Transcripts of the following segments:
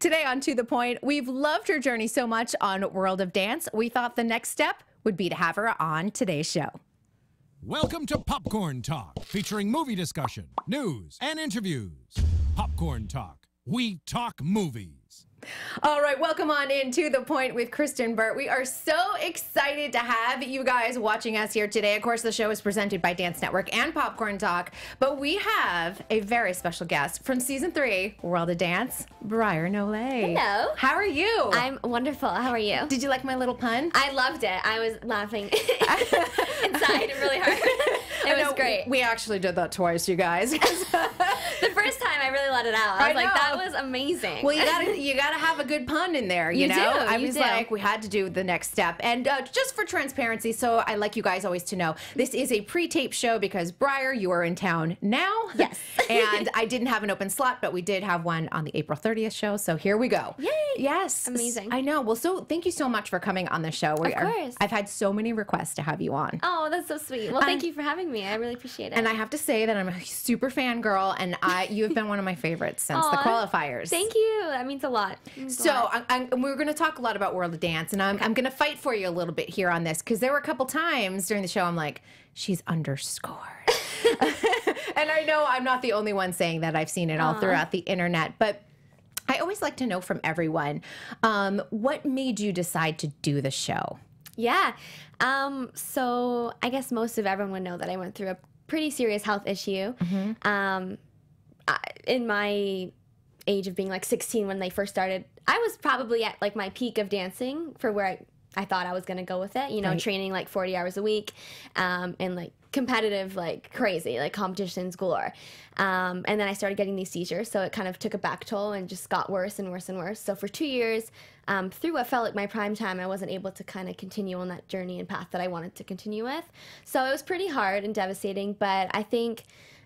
Today on To The Point, we've loved her journey so much on World of Dance, we thought the next step would be to have her on today's show. Welcome to Popcorn Talk, featuring movie discussion, news, and interviews. Popcorn Talk, we talk movies. All right, welcome on in To The Point with Kristen Burt. We are so excited to have you guys watching us here today. Of course, the show is presented by Dance Network and Popcorn Talk, but we have a very special guest from Season 3, World of Dance, Briar Nolet. Hello. How are you? I'm wonderful. How are you? Did you like my little pun? I loved it. I was laughing inside really hard. It was great. We actually did that twice, you guys. The first time I really let it out. I was like, that was amazing. Well, you gotta have a good pun in there, you know? I was like, we had to do the next step. And just for transparency, so I like you guys always to know, this is a pre-tape show because, Briar, you are in town now. Yes. And I didn't have an open slot, but we did have one on the April 30th show, so here we go. Yay! Yes. Amazing. I know. Well, so thank you so much for coming on the show. Of course. I've had so many requests to have you on. Oh, that's so sweet. Well, thank you for having me. I really appreciate it. And I have to say that I'm a super fangirl, and you have been one of my favorites since the qualifiers. Thank you. That means a lot. So we're going to talk a lot about World of Dance, and I'm going to fight for you a little bit here on this, because there were a couple times during the show I'm like, she's underscored. And I know I'm not the only one saying that. I've seen it all throughout the internet. But I always like to know from everyone, what made you decide to do the show? Yeah. So I guess most of everyone know that I went through a pretty serious health issue. Mm-hmm. In my age of being like 16 when they first started, I was probably at like my peak of dancing for where I thought I was gonna go with it, you know, training like 40 hours a week, and like competitive like crazy, like competitions galore. And then I started getting these seizures, so it kind of took a back toll and just got worse and worse and worse. So for 2 years, through what felt like my prime time, I wasn't able to kind of continue on that journey and path that I wanted to continue with. So it was pretty hard and devastating, but I think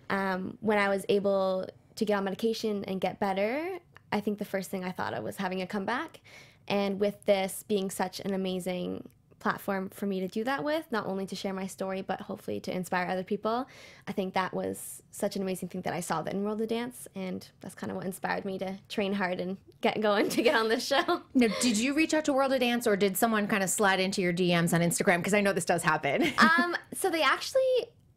when I was able to get on medication and get better, I think the first thing I thought of was having a comeback. And with this being such an amazing platform for me to do that with, not only to share my story, but hopefully to inspire other people, I think that was such an amazing thing that I saw in World of Dance, and that's kind of what inspired me to train hard and get going to get on this show. Now, did you reach out to World of Dance, or did someone kind of slide into your DMs on Instagram? Because I know this does happen. So they actually...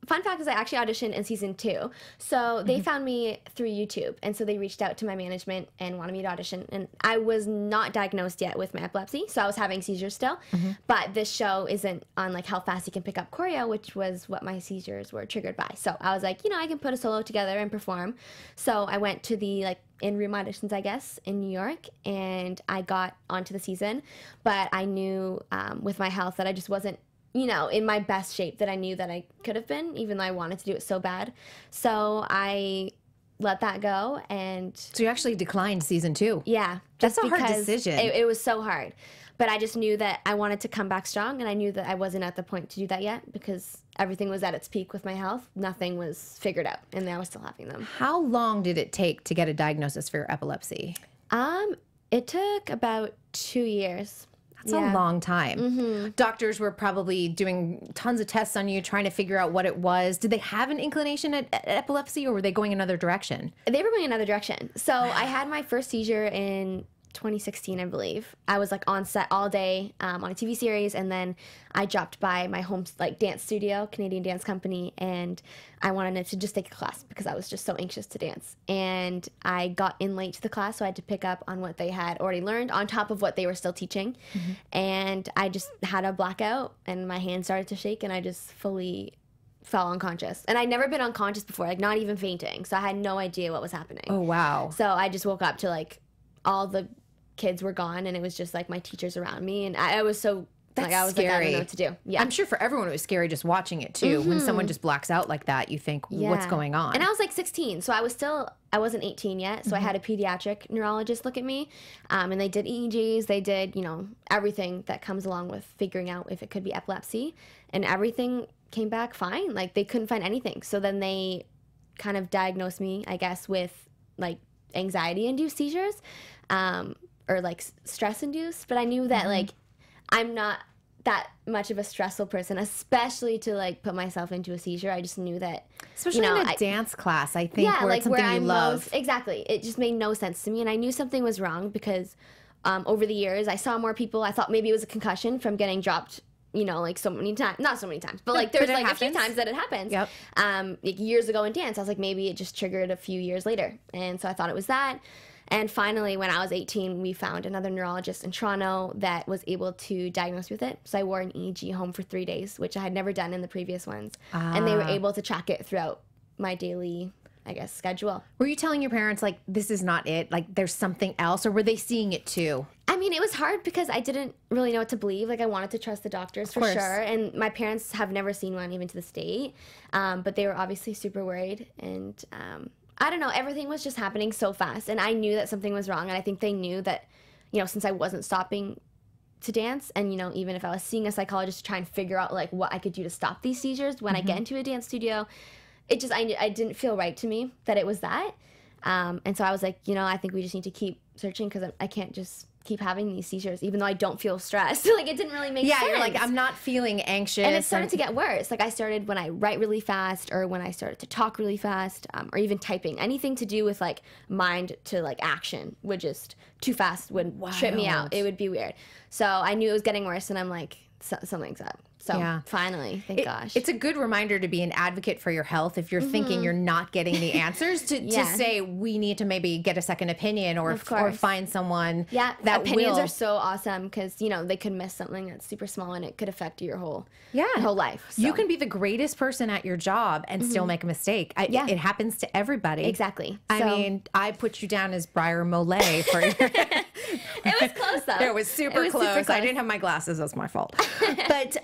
Fun fact is I actually auditioned in Season 2. So they found me through YouTube. And so they reached out to my management and wanted me to audition. And I was not diagnosed yet with my epilepsy, so I was having seizures still. But this show isn't on like how fast you can pick up choreo, which was what my seizures were triggered by. So I was like, you know, I can put a solo together and perform. So I went to the like in-room auditions, I guess, in New York, and I got onto the season. But I knew with my health that I just wasn't, you know, in my best shape that I knew that I could have been, even though I wanted to do it so bad. So I let that go. And so you actually declined Season 2. Yeah. That's a hard decision. It was so hard. But I just knew that I wanted to come back strong, and I knew that I wasn't at the point to do that yet because everything was at its peak with my health. Nothing was figured out, and I was still having them. How long did it take to get a diagnosis for your epilepsy? It took about 2 years. It's a long time. Doctors were probably doing tons of tests on you, trying to figure out what it was. Did they have an inclination at epilepsy, or were they going another direction? They were going another direction. So I had my first seizure in 2016, I believe. I was like on set all day on a TV series, and then I dropped by my home like dance studio, Canadian Dance Company, and I wanted to just take a class because I was just so anxious to dance. And I got in late to the class, so I had to pick up on what they had already learned on top of what they were still teaching. And I just had a blackout, and my hand started to shake, and I just fully fell unconscious. And I'd never been unconscious before, like not even fainting. So I had no idea what was happening. Oh, wow. So I just woke up to like all the kids were gone, and it was just like my teachers around me. And I was so... That's like, I was scary. Like, I don't know what to do. Yeah. I'm sure for everyone it was scary just watching it too. When someone just blacks out like that, you think, what's going on? And I was like 16, so I was still, I wasn't 18 yet. So I had a pediatric neurologist look at me, and they did EEGs. They did, you know, everything that comes along with figuring out if it could be epilepsy, and everything came back fine. Like they couldn't find anything. So then they kind of diagnosed me, I guess, with like anxiety-induced seizures, or like stress-induced. But I knew that like, I'm not that much of a stressful person, especially to like put myself into a seizure. I just knew that, especially in a dance class, I think, yeah, where like it's something where you love. Most, exactly. It just made no sense to me, and I knew something was wrong because over the years I saw more people. I thought maybe it was a concussion from getting dropped, you know, like so many times, not so many times, but like there's like a few times that it happens. Yep. Like years ago in dance, I was like, maybe it just triggered a few years later. And so I thought it was that. And finally, when I was 18, we found another neurologist in Toronto that was able to diagnose me with it. So I wore an EEG home for 3 days, which I had never done in the previous ones. Ah. And they were able to track it throughout my daily, I guess, schedule. Were you telling your parents, like, this is not it, like, there's something else? Or were they seeing it too? I mean, it was hard because I didn't really know what to believe. Like, I wanted to trust the doctors for sure. And my parents have never seen one, even to this date. But they were obviously super worried. And I don't know, everything was just happening so fast. And I knew that something was wrong. And I think they knew that, you know, since I wasn't stopping to dance, and, you know, even if I was seeing a psychologist to try and figure out, like, what I could do to stop these seizures when I get into a dance studio, it just, I didn't feel right to me that it was that. And so I was like, you know, I think we just need to keep searching because I can't just keep having these seizures, even though I don't feel stressed. Like, it didn't really make sense. Yeah, you're like, I'm not feeling anxious. And it started to get worse. Like, I started when I write really fast or when I started to talk really fast or even typing. Anything to do with, like, mind to, like, action would just too fast would trip me out. It would be weird. So I knew it was getting worse, and I'm like, something's up. So finally, thank gosh. It's a good reminder to be an advocate for your health if you're thinking you're not getting the answers, to say we need to maybe get a second opinion or find someone. Yeah, that opinions are so awesome because, you know, they could miss something that's super small and it could affect your whole life. So. You can be the greatest person at your job and still make a mistake. It happens to everybody. Exactly. I mean, I put you down as Briar Nolet for your... It was close though. It was super close. I didn't have my glasses. That's my fault. But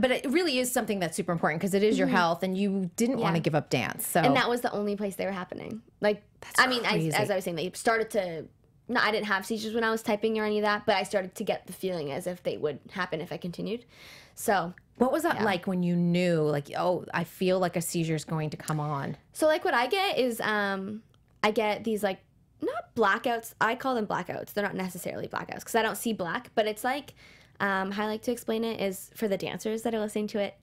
but it really is something that's super important because it is your health, and you didn't want to give up dance. So, and that was the only place they were happening. Like, I mean, as I was saying, they started to. No, I didn't have seizures when I was typing or any of that, but I started to get the feeling as if they would happen if I continued. So. What was that like when you knew, like, oh, I feel like a seizure is going to come on? So, like, what I get is, I get these, like, not blackouts. I call them blackouts. They're not necessarily blackouts because I don't see black, but it's like. How I like to explain it is for the dancers that are listening to it.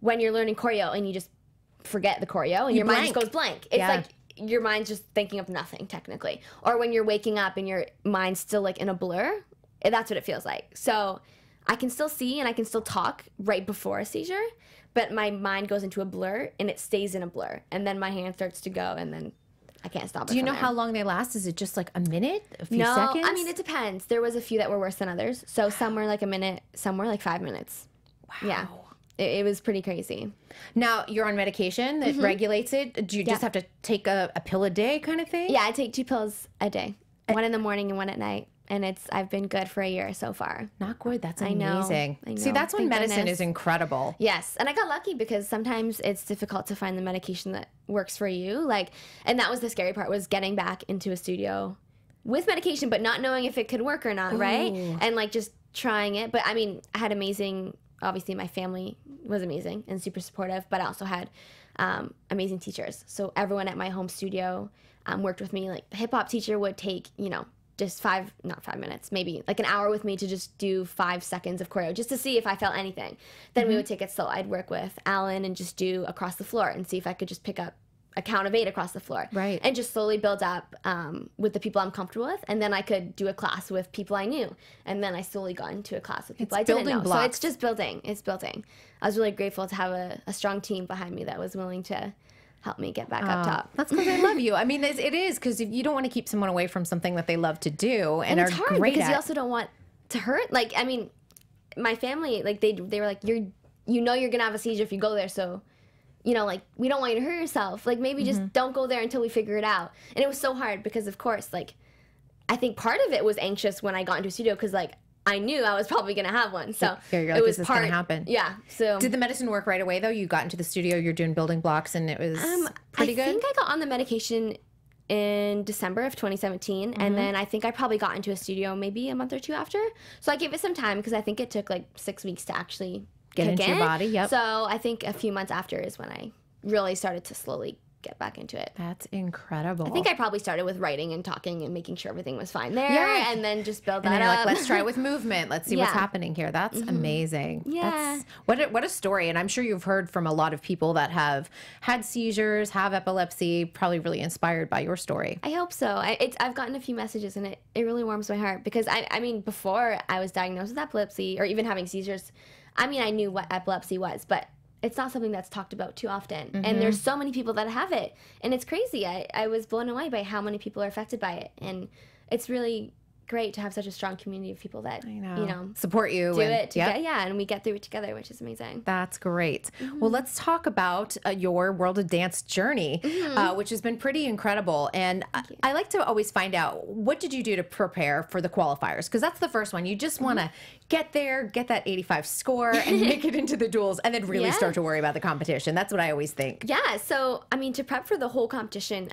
When you're learning choreo and you just forget the choreo and your mind just goes blank. It's like your mind's just thinking of nothing technically. Or when you're waking up and your mind's still like in a blur, that's what it feels like. So I can still see and I can still talk right before a seizure, but my mind goes into a blur and it stays in a blur. And then my hand starts to go and then I can't stop it. Do you know how long they last? Is it just like a minute, a few seconds? No, I mean, it depends. There was a few that were worse than others. So some were like a minute, some were like 5 minutes. Wow. Yeah. It was pretty crazy. Now, you're on medication that regulates it. Do you just have to take a pill a day kind of thing? Yeah, I take 2 pills a day. One in the morning and one at night. And I've been good for a year so far. Knock wood, that's amazing. I know. See, that's when medicine is incredible. Yes, and I got lucky because sometimes it's difficult to find the medication that works for you. Like, and that was the scary part, was getting back into a studio with medication, but not knowing if it could work or not, right? And like just trying it. But I mean, I had amazing, obviously my family was amazing and super supportive, but I also had amazing teachers. So everyone at my home studio worked with me. Like, the hip hop teacher would take, you know, just an hour with me to just do 5 seconds of choreo just to see if I felt anything. Then we would take it slow. I'd work with Alan and just do across the floor and see if I could just pick up a count of 8 across the floor. Right. And just slowly build up with the people I'm comfortable with. And then I could do a class with people I knew. And then I slowly got into a class with people I didn't know. Blocks. So it's just building. It's building. I was really grateful to have a strong team behind me that was willing to help me get back up top. That's because I love you. I mean, it is, because you don't want to keep someone away from something that they love to do and are great at. And it's hard because you also don't want to hurt. Like, I mean, my family, like, they were like, you're going to have a seizure if you go there, so, you know, like, we don't want you to hurt yourself. Like, maybe just don't go there until we figure it out. And it was so hard because, of course, like, I think part of it was anxious when I got into a studio because, like, I knew I was probably going to have one, so it was part. Going to happen. Yeah. So did the medicine work right away though? You got into the studio, you're doing building blocks, and it was pretty good. I think I got on the medication in December of 2017, and then I think I probably got into a studio maybe a month or two after. So I gave it some time because I think it took like 6 weeks to actually get into your body. Yep. So I think a few months after is when I really started to slowly get back into it. That's incredible. I think I probably started with writing and talking and making sure everything was fine there, yeah, and then just build that and up. Like, let's try with movement. Let's see, yeah, what's happening here. That's amazing. Yeah. That's, what a story. And I'm sure you've heard from a lot of people that have had seizures, have epilepsy, probably really inspired by your story. I hope so. I've gotten a few messages, and it really warms my heart because, I mean, before I was diagnosed with epilepsy or even having seizures, I mean, I knew what epilepsy was, but it's not something that's talked about too often. Mm-hmm. And there's so many people that have it. And it's crazy. I was blown away by how many people are affected by it. And it's really great to have such a strong community of people that, you know, support you. Do and, it together. Yep. Yeah, and we get through it together, which is amazing. That's great. Mm-hmm. Well, let's talk about your World of Dance journey, mm-hmm, which has been pretty incredible. And I like to always find out, what did you do to prepare for the qualifiers? Because that's the first one. You just want to get there, get that 85 score, and make it into the duels, and then really start to worry about the competition. That's what I always think. Yeah, so, I mean, to prep for the whole competition,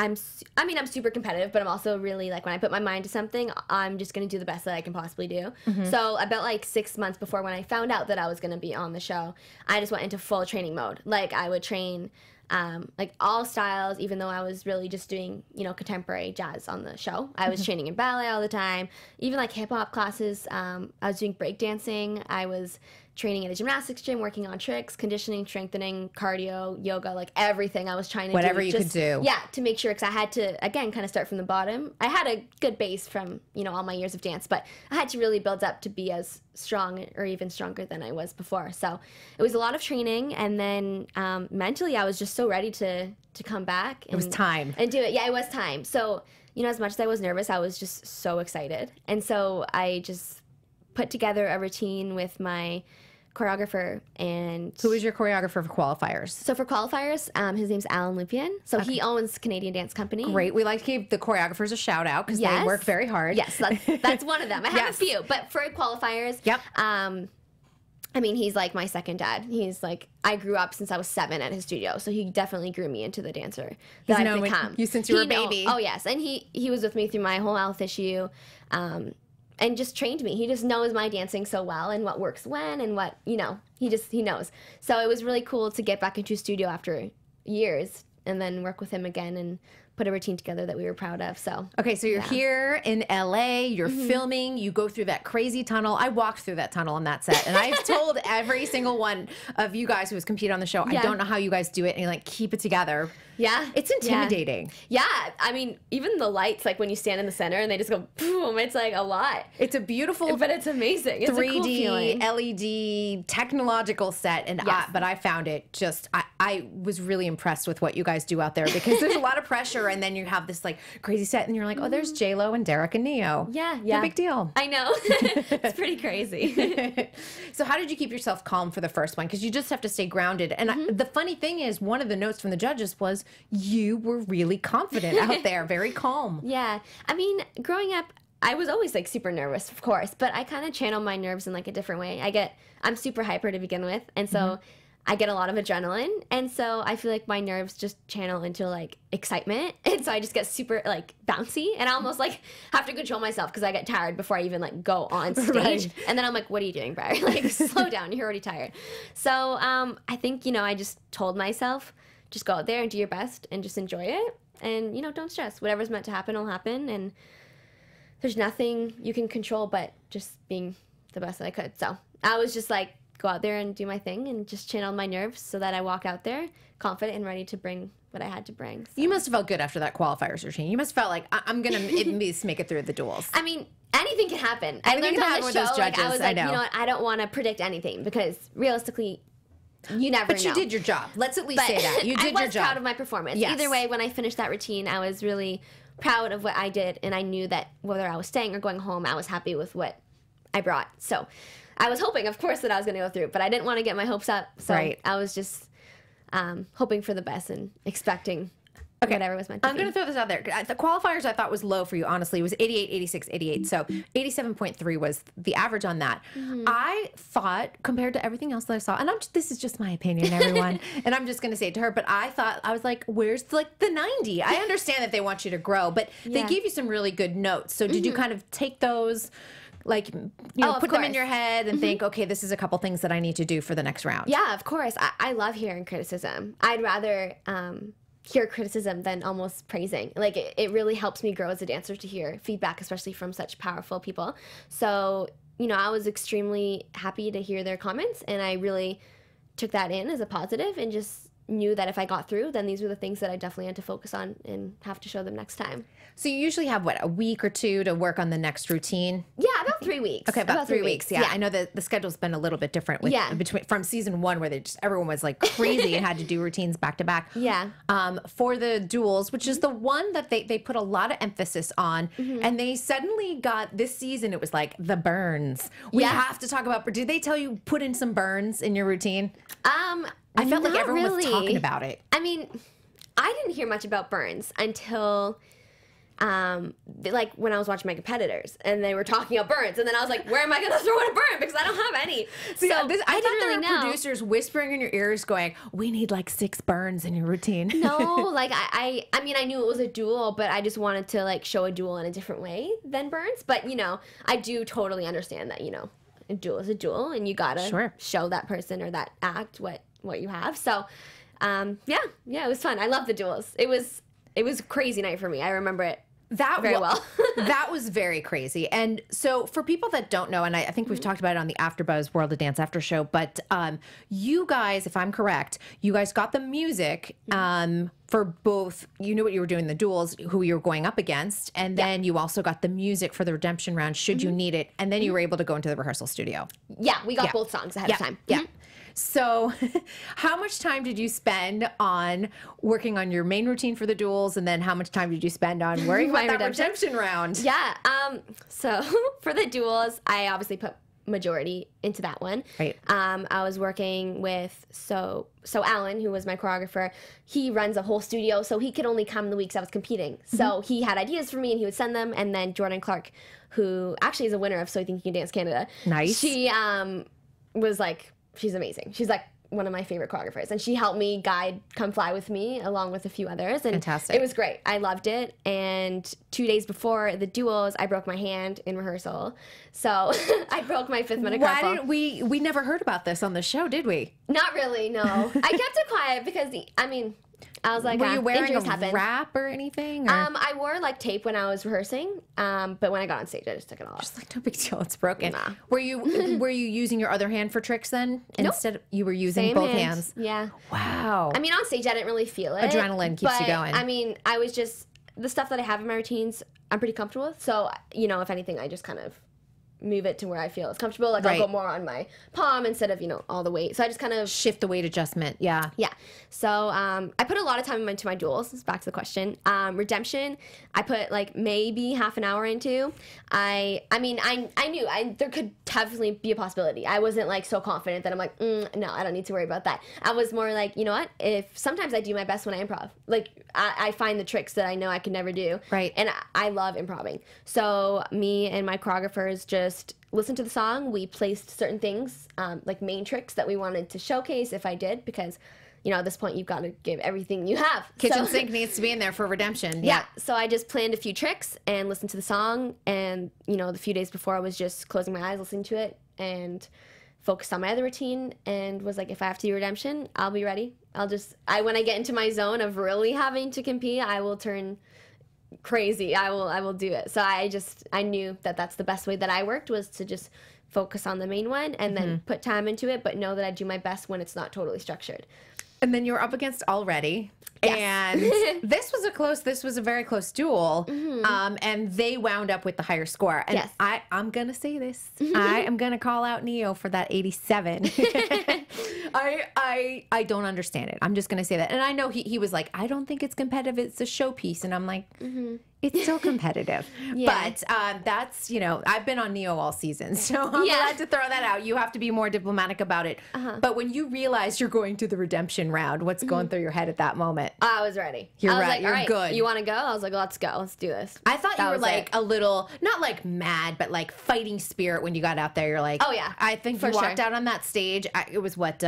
I mean, I'm super competitive, but I'm also really, like, when I put my mind to something, I'm just going to do the best that I can possibly do. Mm-hmm. So about, like, 6 months before when I found out that I was going to be on the show, I just went into full training mode. Like, I would train, like, all styles, even though I was really just doing, you know, contemporary jazz on the show. I was training in ballet all the time, even, like, hip-hop classes. I was doing breakdancing. I was training at a gymnastics gym, working on tricks, conditioning, strengthening, cardio, yoga, like everything I was trying to do. Whatever you could do. Yeah, to make sure, because I had to, again, kind of start from the bottom. I had a good base from, you know, all my years of dance, but I had to really build up to be as strong or even stronger than I was before. So it was a lot of training, and then mentally I was just so ready to come back. And, it was time. And do it. Yeah, it was time. So, you know, as much as I was nervous, I was just so excited. And so I just put together a routine with my choreographer. And who is your choreographer for qualifiers? So for qualifiers, his name's Alan Lupien. So he owns Canadian Dance Company. Great. We like to give the choreographers a shout out because they work very hard. Yes, that's one of them. I have a few, but for qualifiers, I mean, he's like my second dad. He's like, I grew up since I was 7 at his studio, so he definitely grew me into the dancer that I've become. You since you were a baby. Oh yes, and he was with me through my whole health issue. And just trained me. He just knows my dancing so well and what works when and what, you know, he knows. So it was really cool to get back into studio after years and then work with him again and put a routine together that we were proud of. So okay, so you're here in LA, you're filming, you go through that crazy tunnel. I walked through that tunnel on that set, and I've told every single one of you guys who has competed on the show, I don't know how you guys do it and like keep it together. Yeah, it's intimidating. Yeah, I mean, even the lights, like when you stand in the center and they just go boom, it's like a lot. It's a beautiful, but it's amazing. It's 3D cool LED technological set, and but I found it just I was really impressed with what you guys do out there because there's a lot of pressure. And then you have this like crazy set, and you're like, oh, there's J-Lo and Derek and Neo. Yeah, yeah. No big deal. I know. It's pretty crazy. So how did you keep yourself calm for the first one? Because you just have to stay grounded. And the funny thing is, one of the notes from the judges was you were really confident out there, very calm. Yeah. I mean, growing up, I was always like super nervous, of course, but I kind of channel my nerves in like a different way. I'm super hyper to begin with, and so I get a lot of adrenaline, and so I feel like my nerves just channel into like excitement, and so I just get super like bouncy, and I almost like have to control myself because I get tired before I even like go on stage, and then I'm like, what are you doing, Briar? Like, slow down, you're already tired. So I think, you know, I just told myself, just go out there and do your best and just enjoy it, and, you know, don't stress. Whatever's meant to happen will happen, and there's nothing you can control but just being the best that I could. So I was just like, go out there and do my thing and just channel my nerves so that I walk out there confident and ready to bring what I had to bring. So. You must have felt good after that qualifiers routine. You must have felt like, I'm going to at least make it through the duels. I mean, anything can happen. I learned on the show, those judges, like, I was like, I know. You know what, I don't want to predict anything because realistically, you never know. But you did your job. Let's at least say that. You did your job. I was proud of my performance. Yes. Either way, when I finished that routine, I was really proud of what I did, and I knew that whether I was staying or going home, I was happy with what I brought. So I was hoping, of course, that I was going to go through, but I didn't want to get my hopes up, so I was just hoping for the best and expecting whatever was meant to be. I'm going to throw this out there. The qualifiers I thought was low for you, honestly. It was 88, 86, 88, so 87.3 was the average on that. I thought, compared to everything else that I saw, and this is just my opinion, everyone, and I'm just going to say it to her, but I thought, I was like, where's the 90? I understand that they want you to grow, but they gave you some really good notes, so did you kind of take those, like, you know, put them in your head and think, okay, this is a couple things that I need to do for the next round? Yeah, of course. I love hearing criticism. I'd rather hear criticism than almost praising. Like, it really helps me grow as a dancer to hear feedback, especially from such powerful people. So, you know, I was extremely happy to hear their comments, and I really took that in as a positive and just knew that if I got through, then these were the things that I definitely had to focus on and have to show them next time. So you usually have, what, a week or two to work on the next routine? Yeah, about 3 weeks. Okay, about 3 weeks. Yeah. I know that the schedule's been a little bit different with, between, from season 1 where they just, everyone was like crazy and had to do routines back to back. Yeah. For the duels, which is the one that they put a lot of emphasis on, and they suddenly got, this season it was like the burns. We have to talk about, did they tell you put in some burns in your routine? I felt like everyone was talking about it. I mean, I didn't hear much about burns until, like, when I was watching my competitors, and they were talking about burns, and then I was like, where am I going to throw in a burn? Because I don't have any. So yeah, I thought there were producers whispering in your ears going, we need, like, 6 burns in your routine. No, like, I mean, I knew it was a duel, but I just wanted to, like, show a duel in a different way than burns. But, you know, I do totally understand that, you know, a duel is a duel, and you got to show that person or that act what you have. So yeah, it was fun. I love the duels. It was a crazy night for me. I remember it very well. That was very crazy. And so for people that don't know, and I think we've talked about it on the AfterBuzz World of Dance after show, but you guys, if I'm correct, you guys got the music for both. You knew what you were doing, the duels, who you were going up against, and then you also got the music for the redemption round should you need it, and then you were able to go into the rehearsal studio. Yeah, we got both songs ahead of time. Yeah. So how much time did you spend on working on your main routine for the duels, and then how much time did you spend on worrying about that redemption round? Yeah. So for the duels, I obviously put majority into that one. Right. I was working with so Alan, who was my choreographer. He runs a whole studio, so he could only come the weeks I was competing. So he had ideas for me, and he would send them. And then Jordan Clark, who actually is a winner of So You Think You Can Dance Canada. Nice. She was like, she's amazing. She's like one of my favorite choreographers, and she helped me guide Come Fly With Me along with a few others, and fantastic. It was great. I loved it. And 2 days before the duels, I broke my hand in rehearsal, so I broke my fifth metacarpal. Why didn't we never heard about this on the show, did we? Not really, no. I kept it quiet because, I mean, I was like, were you wearing a wrap or anything? Or? I wore like tape when I was rehearsing, but when I got on stage, I just took it all off. Just like, no big deal, it's broken. Nah. Were you using your other hand for tricks then? Nope. Instead of, you were using both hands. Yeah. Wow. I mean, on stage, I didn't really feel it. Adrenaline keeps you going. I mean, I was just, the stuff that I have in my routines, I'm pretty comfortable with. So, you know, if anything, I just kind of move it to where I feel it's comfortable. Like, I'll go more on my palm instead of, you know, all the weight. So I just kind of shift the weight adjustment. Yeah. Yeah. So I put a lot of time into my duels. This is back to the question. Redemption, I put like maybe half an hour into. I mean, I knew there could definitely be a possibility. I wasn't like so confident that I'm like, no, I don't need to worry about that. I was more like, you know what? If sometimes I do my best when I improv. Like, I find the tricks that I know I can never do. Right. And I love improvising. So me and my choreographers just listen to the song. We placed certain things, like main tricks that we wanted to showcase if I did, because, you know, at this point you've got to give everything you have. Kitchen sink needs to be in there for redemption. Yeah. So I just planned a few tricks and listened to the song, and, you know, the few days before I was just closing my eyes, listening to it, and focused on my other routine, and was like, if I have to do redemption, I'll be ready. When I get into my zone of really having to compete, I will turn crazy. I will do it. So I knew that that's the best way that I worked, was to just focus on the main one and then put time into it, but know that I do my best when it's not totally structured. And then you're up against already. Yes. And this was a very close duel. And they wound up with the higher score. And I'm going to say this. I am going to call out Neo for that 87. I don't understand it. I'm just going to say that. And I know he was like, I don't think it's competitive. It's a showpiece. And I'm like, it's still competitive. But that's, you know, I've been on Neo all season, so I'm glad to throw that out. You have to be more diplomatic about it. But when you realize you're going to the redemption round, what's going through your head at that moment? I was ready. You're good. You want to go? I was like, let's go. Let's do this. I thought you were like a little, not like mad, but like fighting spirit when you got out there. You're like, oh yeah. I think you walked out on that stage. It was what,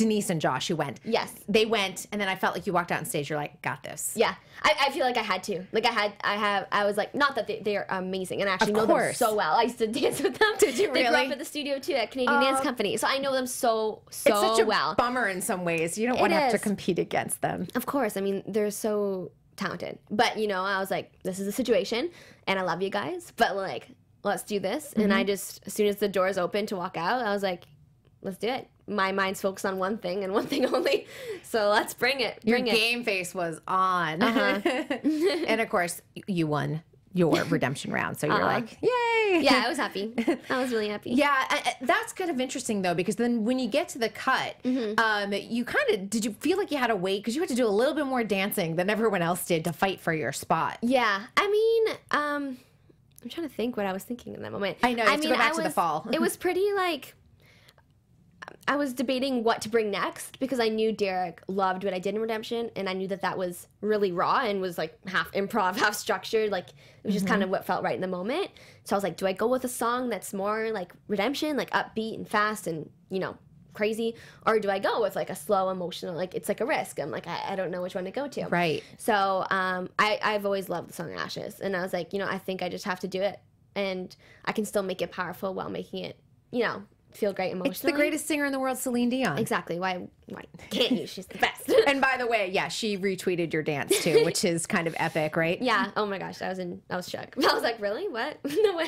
Denise and Josh who went. Yes. They went, and then I felt like you walked out on stage, you're like, got this. Yeah. I feel like I had to. Like I was like, not that they are amazing, and I actually know them so well. I used to dance with them. Did you really? They grew up at the studio too at Canadian Dance Company. So I know them so well. It's such a bummer in some ways. You don't want to have to compete against them. Of course. I mean, they're so talented. But, you know, I was like, this is the situation, and I love you guys, but like, let's do this. Mm-hmm. And I just, as soon as the doors opened to walk out, I was like, let's do it. My mind's focused on one thing and one thing only. So let's bring it. Your game face was on. And of course, you won your redemption round. So you're like, yay. Yeah, I was happy. I was really happy. Yeah, that's kind of interesting though, because then when you get to the cut, you kind of, did you feel like you had to wait? Because you had to do a little bit more dancing than everyone else did to fight for your spot. Yeah, I mean, I'm trying to think what I was thinking in that moment. I know, you have to go back to the fall. It was pretty like, I was debating what to bring next because I knew Derek loved what I did in Redemption, and I knew that that was really raw and was like half improv, half structured. Like it was just kind of what felt right in the moment. So I was like, do I go with a song that's more like Redemption, like upbeat and fast and, you know, crazy, or do I go with like a slow, emotional, like it's like a risk. I'm like, I don't know which one to go to. Right. So I've always loved the song Ashes, and I was like, you know, I think I just have to do it, and I can still make it powerful while making it, you know, feel great emotionally. It's the greatest singer in the world, Celine Dion. Exactly. Why can't you? She's the best. And by the way, yeah, she retweeted your dance too, which is kind of epic, right? Yeah. Oh my gosh, I was shook. I was like, really? What? No way.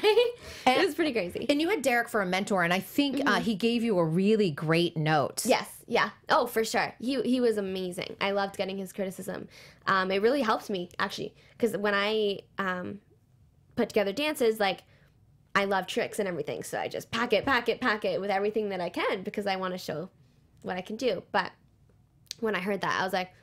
And it was pretty crazy. And you had Derek for a mentor, and I think he gave you a really great note. Yes. Yeah. Oh, for sure. He was amazing. I loved getting his criticism. It really helped me actually, because when I put together dances, like, I love tricks and everything, so I just pack it with everything that I can because I want to show what I can do. But when I heard that, I was like,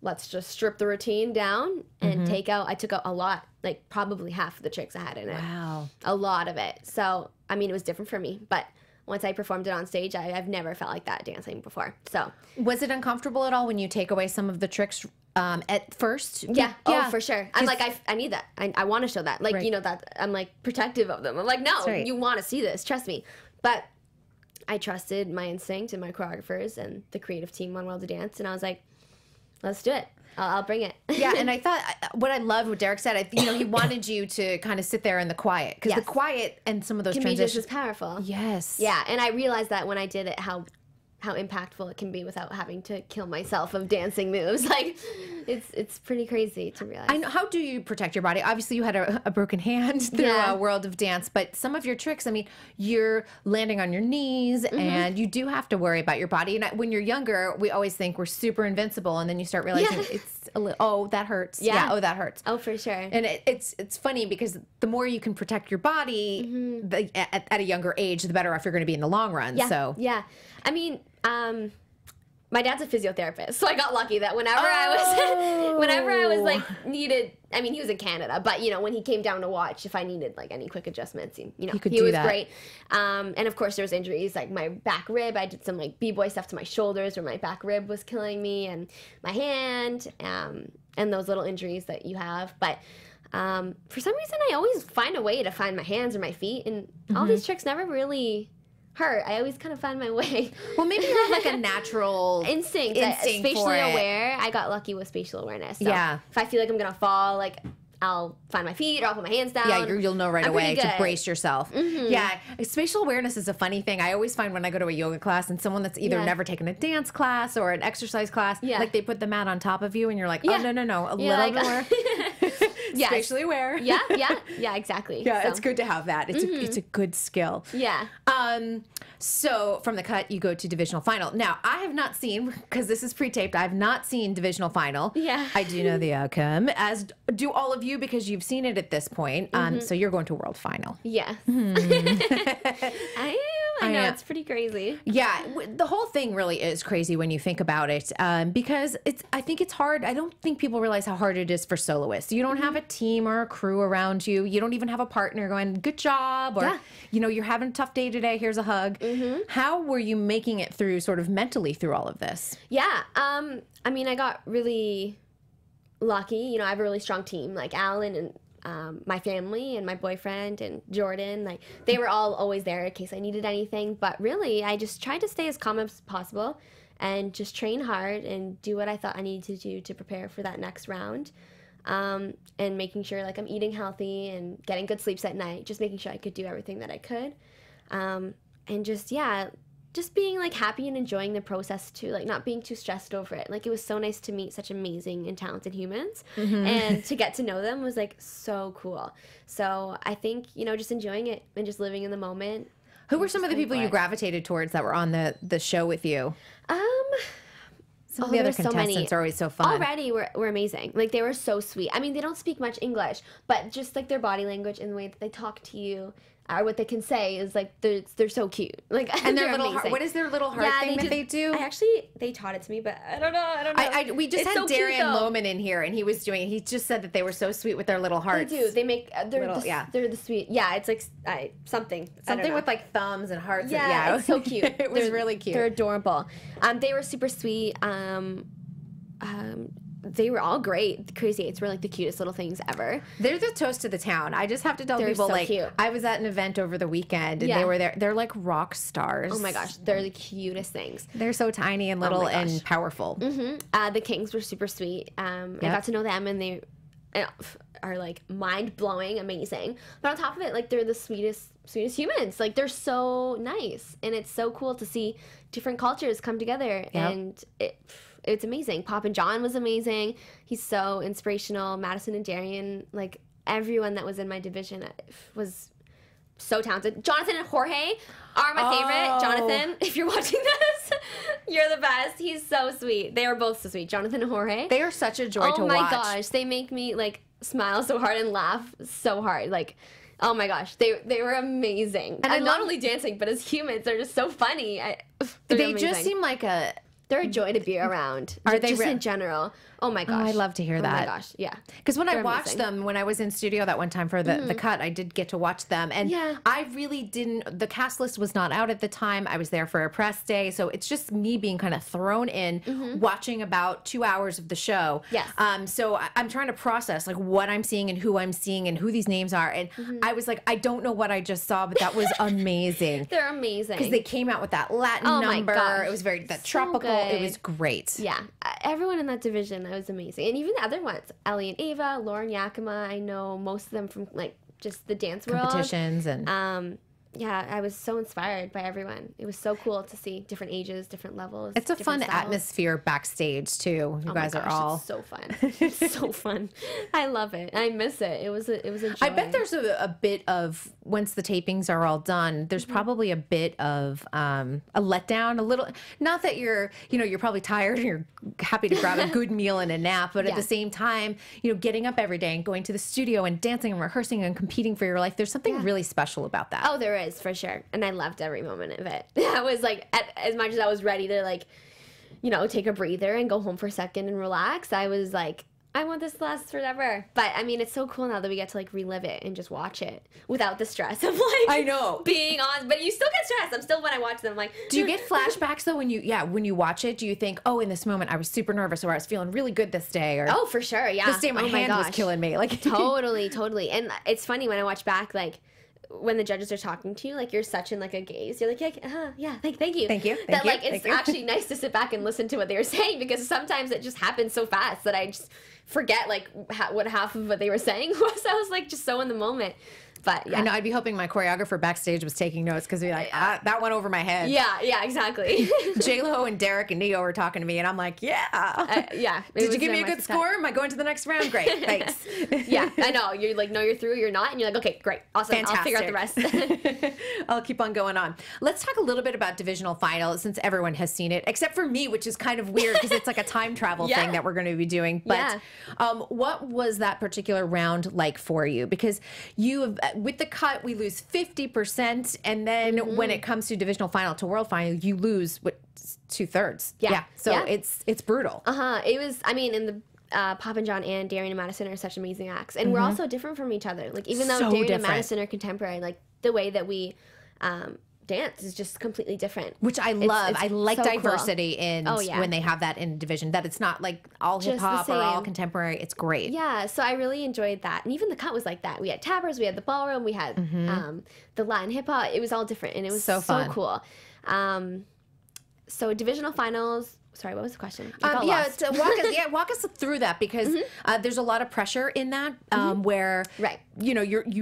let's just strip the routine down and take out, I took out a lot, like probably half of the tricks I had in it. Wow. A lot of it. So, I mean, it was different for me, but once I performed it on stage, I've never felt like that dancing before. So, was it uncomfortable at all when you take away some of the tricks at first? Yeah. Oh, for sure. I'm like, I need that. I want to show that. Like, you know, that I'm like protective of them. I'm like, no, you want to see this. Trust me. But I trusted my instinct and my choreographers and the creative team on World of Dance. And I was like, let's do it. I'll bring it. Yeah, and I thought what I loved what Derek said. You know, he wanted you to kind of sit there in the quiet because the quiet and some of those transitions is powerful. Yes. Yeah, and I realized that when I did it, how impactful it can be without having to kill myself of dancing moves. Like, it's pretty crazy to realize. I know. How do you protect your body? Obviously, you had a broken hand through a World of Dance, but some of your tricks, I mean, you're landing on your knees, and you do have to worry about your body. And when you're younger, we always think we're super invincible, and then you start realizing it's a little, oh, that hurts. Yeah. Oh, that hurts. Oh, for sure. And it's funny because the more you can protect your body at a younger age, the better off you're going to be in the long run. Yeah. So yeah, I mean. My dad's a physiotherapist, so I got lucky that whenever whenever I was like needed, I mean, he was in Canada, but you know, when he came down to watch if I needed like any quick adjustments, you know, he was great. And of course there was injuries like my back rib. I did some like b-boy stuff to my shoulders where my back rib was killing me, and my hand, and those little injuries that you have. But for some reason I always find a way to find my hands or my feet, and all these tricks never really hurt. I always kind of find my way. Well, maybe you have like a natural instinct spatially aware. I got lucky with spatial awareness. So yeah. If I feel like I'm gonna fall, like I'll find my feet or I'll put my hands down. Yeah, you'll know right away to brace yourself. Yeah, spatial awareness is a funny thing. I always find when I go to a yoga class and someone that's either never taken a dance class or an exercise class, like they put the mat on top of you and you're like, oh no, a little more. Yes. Spatially aware. Yeah, exactly. Yeah, so it's good to have that. It's a good skill. Yeah. So from the cut, you go to divisional final. Now, I have not seen, because this is pre-taped, I have not seen divisional final. Yeah. I do know the outcome, as do all of you, because you've seen it at this point. So you're going to world final. Yeah. I am. I know, it's pretty crazy. Yeah, the whole thing really is crazy when you think about it, because I think it's hard. I don't think people realize how hard it is for soloists. You don't have a team or a crew around you. You don't even have a partner going, good job, or, you know, you're having a tough day today, here's a hug. How were you making it through sort of mentally through all of this? Yeah, I mean, I got really lucky. You know, I have a really strong team, like Alan and my family and my boyfriend and Jordan, like they were all always there in case I needed anything. But really, I just tried to stay as calm as possible and just train hard and do what I thought I needed to do to prepare for that next round. And making sure like I'm eating healthy and getting good sleeps at night, just making sure I could do everything that I could. And just, yeah, just being like happy and enjoying the process too, like not being too stressed over it. Like it was so nice to meet such amazing and talented humans, and to get to know them was like so cool. So I think, you know, just enjoying it and just living in the moment. Who were some of the people you gravitated towards that were on the show with you? Some of the other contestants are always so fun. Already were amazing. Like they were so sweet. I mean, they don't speak much English, but just like their body language and the way that they talk to you, or what they can say, is like they're so cute. Like and their little heart, what is their little heart thing that they do? I actually they taught it to me, but I don't know. We just had Darian Lohman in here, and he was doing it. He just said that they were so sweet with their little hearts. They do. They make they're the sweet. Yeah, it's like something with like thumbs and hearts. Yeah, it's so cute. It was really cute. They're adorable. They were super sweet. They were all great. The Crazy Eights were like the cutest little things ever. They're the toast of the town. I just have to tell people, so like, cute. I was at an event over the weekend, and they were there. They're like rock stars. Oh my gosh, they're the cutest things. They're so tiny and little and powerful. The Kings were super sweet. I got to know them, and they are like mind-blowing amazing. But on top of it, like they're the sweetest humans. Like they're so nice, and it's so cool to see different cultures come together, and it's amazing. Poppin' John was amazing. He's so inspirational. Madison and Darian, like everyone that was in my division was so talented. Jonathan and Jorge are my favorite. Jonathan, if you're watching this, you're the best. He's so sweet. They are both so sweet. Jonathan and Jorge. They are such a joy to watch. Oh my gosh. They make me like smile so hard and laugh so hard. Like, oh my gosh, they were amazing. And not only dancing, but as humans, they're just so funny. They just seem like a... They're a joy to be around. Are they just in general? Oh my gosh! Oh, I love to hear that. Oh my gosh! Yeah, because when I watched them, when I was in studio that one time for the cut, I did get to watch them, and I really didn't. The cast list was not out at the time. I was there for a press day, so it's just me being kind of thrown in, watching about 2 hours of the show. Yes. So I'm trying to process like what I'm seeing and who I'm seeing and who these names are, and I was like, I don't know what I just saw, but that was amazing. They're amazing because they came out with that Latin number. It was very tropical. It was great. Yeah, everyone in that division. It was amazing. And even the other ones, Ellie and Ava, Lauren Yakima, I know most of them from like just the dance world. Competitions and... yeah, I was so inspired by everyone. It was so cool to see different ages, different levels. It's a fun atmosphere backstage too. You guys are all so fun. It's so fun. I love it. I miss it. It was a joy. I bet there's a bit of, once the tapings are all done, there's probably a bit of a letdown, a little. Not that you're probably tired and you're happy to grab a good meal and a nap, but at the same time, you know, getting up every day and going to the studio and dancing and rehearsing and competing for your life, there's something really special about that. Oh, there is. For sure. And I loved every moment of it. I was like, as much as I was ready to like, you know, take a breather and go home for a second and relax, I was like, I want this to last forever. But I mean, it's so cool now that we get to like relive it and just watch it without the stress of like, I know, being on, but you still get stressed. I'm still, when I watch them, I'm like, do you get flashbacks though when you, when you watch it, do you think, oh, in this moment I was super nervous, or I was feeling really good this day, or oh, for sure. Yeah. This day my hand was killing me. Like totally. And it's funny when I watch back, like, when the judges are talking to you, like you're such in like a gaze, you're like, yeah, thank you. That like it's actually nice to sit back and listen to what they were saying, because sometimes it just happens so fast that I just forget like what half of what they were saying was. I was like just so in the moment. But yeah, I know, I'd be hoping my choreographer backstage was taking notes, because we'd be like, that went over my head. Yeah, exactly. J-Lo and Derek and Neo were talking to me, and I'm like, yeah. Did you give me a good score? Am I going to the next round? Great, thanks. Yeah, I know. You're like, no, you're through, you're not, and you're like, okay, great, awesome. Fantastic. I'll figure out the rest. I'll keep on going on. Let's talk a little bit about divisional finals, since everyone has seen it, except for me, which is kind of weird, because it's like a time travel thing that we're going to be doing. But what was that particular round like for you? Because you have... With the cut, we lose 50%, and then when it comes to divisional final to world final, you lose what, 2/3. Yeah. So it's brutal. It was. I mean, in the Poppin' John and Darian and Madison are such amazing acts, and we're all so different from each other. Like even though Darian and Madison are contemporary, like the way that we dance is just completely different, which I love. It's I like so diversity cool. in when they have that in division, that it's not like all hip hop or all contemporary. It's great. Yeah, so I really enjoyed that. And even the cut was like that. We had tappers, we had the ballroom, we had the Latin hip hop. It was all different, and it was so cool. So divisional finals. Sorry, what was the question? Walk us through that, because there's a lot of pressure in that, where you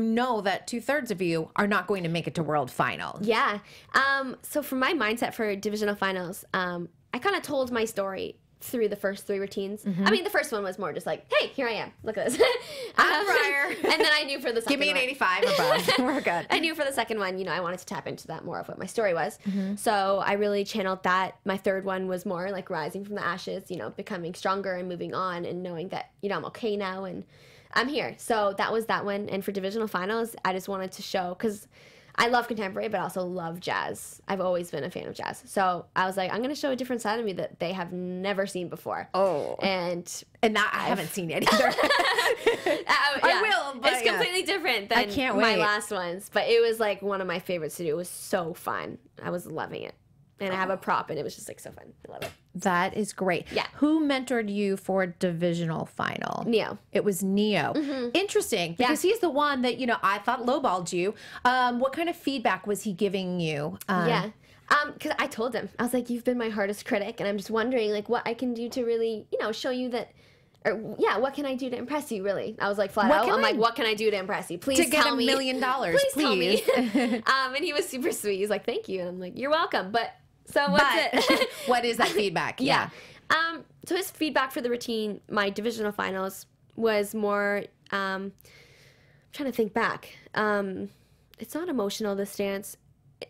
know that 2/3 of you are not going to make it to world final. Yeah. So for my mindset for divisional finals, I kind of told my story through the first three routines. I mean, the first one was more just like, hey, here I am. Look at this. I'm Briar. And then I knew for the second one. Give me an 85 above. We're good. I knew for the second one, you know, I wanted to tap into that more of what my story was. So I really channeled that. My third one was more like rising from the ashes, you know, becoming stronger and moving on and knowing that, you know, I'm okay now and I'm here. So that was that one. And for divisional finals, I just wanted to show, because I love contemporary, but also love jazz. I've always been a fan of jazz. So I was like, I'm going to show a different side of me that they have never seen before. Oh. And that I haven't seen it either. I will, but it's completely different than my last ones. But it was like one of my favorites to do. It was so fun. I was loving it. And I have a prop, and it was just like so fun. I love it. That is great. Yeah. Who mentored you for divisional final? Neo. It was Neo. Interesting, because he's the one that, you know, I thought lowballed you. What kind of feedback was he giving you? Because I told him, I was like, you've been my hardest critic, and I'm just wondering, like, what I can do to really, you know, show you that, or what can I do to impress you, really? I was like, flat out, I'm like, what can I do to impress you? Please tell me. To get $1 million, please. Please tell me. And he was super sweet. He's like, thank you. And I'm like, you're welcome, but... So what is that feedback? So his feedback for the routine, my divisional finals, was more, I'm trying to think back. It's not emotional, this dance.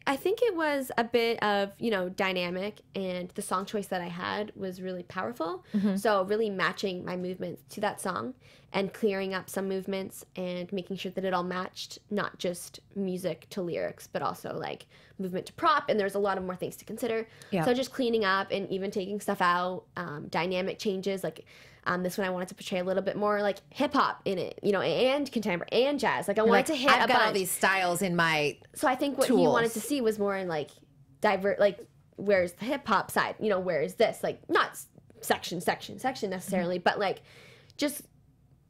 I think it was a bit of, you know, dynamic, and the song choice that I had was really powerful. So really matching my movements to that song and clearing up some movements and making sure that it all matched, not just music to lyrics, but also like movement to prop. And there's a lot of more things to consider. So just cleaning up and even taking stuff out, dynamic changes, like this one I wanted to portray a little bit more like hip hop in it, you know, and contemporary and jazz. Like I wanted to hit. I've got all these styles in my. So I think what he wanted to see was more in like divert, like where's the hip hop side, you know, where is this, like not section necessarily, but like just